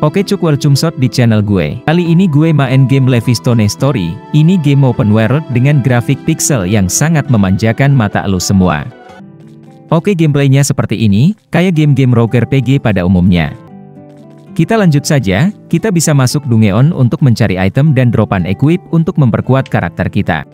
Oke cuk, welcome shot di channel gue. Kali ini gue main game Levistone Story. Ini game open world dengan grafik pixel yang sangat memanjakan mata lo semua. Oke, gameplaynya seperti ini, kayak game-game RPG pada umumnya. Kita lanjut saja, kita bisa masuk dungeon untuk mencari item dan dropan equip untuk memperkuat karakter kita.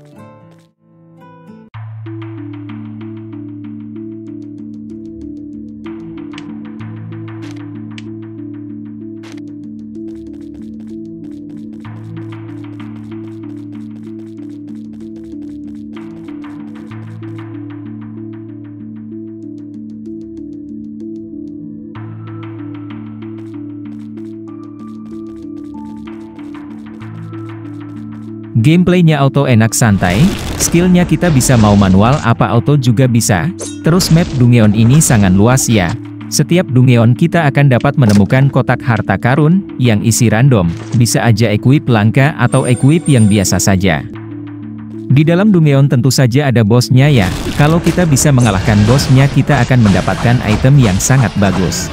Gameplaynya auto enak santai, skillnya kita bisa mau manual apa auto juga bisa, terus map dungeon ini sangat luas ya. Setiap dungeon kita akan dapat menemukan kotak harta karun, yang isi random, bisa aja equip langka atau equip yang biasa saja. Di dalam dungeon tentu saja ada bosnya ya, kalau kita bisa mengalahkan bosnya kita akan mendapatkan item yang sangat bagus.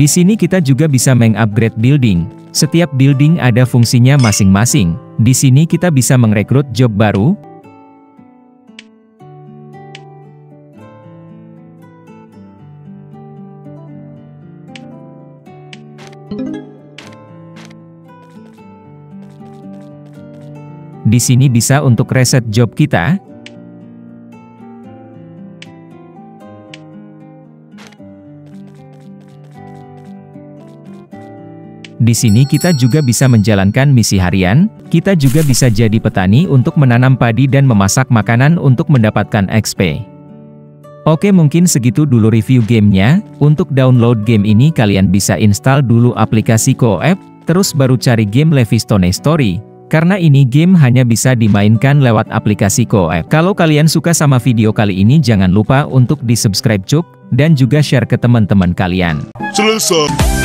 Di sini kita juga bisa mengupgrade building. Setiap building ada fungsinya masing-masing. Di sini kita bisa merekrut job baru. Di sini bisa untuk reset job kita. Di sini kita juga bisa menjalankan misi harian, kita juga bisa jadi petani untuk menanam padi dan memasak makanan untuk mendapatkan XP. Oke, mungkin segitu dulu review gamenya. Untuk download game ini kalian bisa install dulu aplikasi Qoo App, terus baru cari game Levistone Story. Karena ini game hanya bisa dimainkan lewat aplikasi Qoo App. Kalau kalian suka sama video kali ini jangan lupa untuk di subscribe cuk, dan juga share ke teman-teman kalian. Selesai.